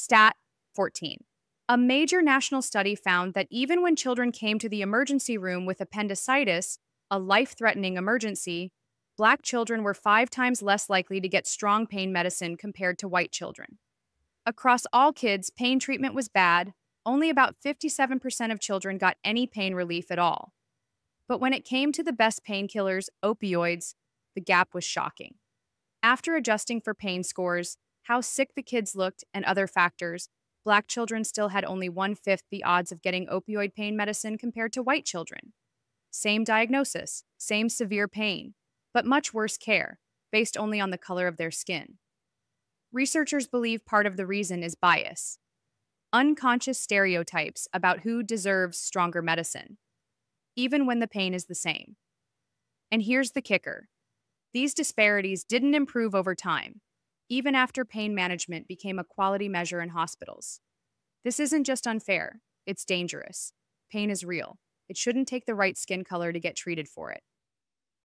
Stat 14. A major national study found that even when children came to the emergency room with appendicitis, a life-threatening emergency, Black children were 5 times less likely to get strong pain medicine compared to white children. Across all kids, pain treatment was bad. Only about 57% of children got any pain relief at all. But when it came to the best painkillers, opioids, the gap was shocking. After adjusting for pain scores, how sick the kids looked, and other factors, Black children still had only 1/5 the odds of getting opioid pain medicine compared to white children. Same diagnosis, same severe pain, but much worse care, based only on the color of their skin. Researchers believe part of the reason is bias. Unconscious stereotypes about who deserves stronger medicine, even when the pain is the same. And here's the kicker. These disparities didn't improve over time, even after pain management became a quality measure in hospitals. This isn't just unfair, it's dangerous. Pain is real. It shouldn't take the right skin color to get treated for it.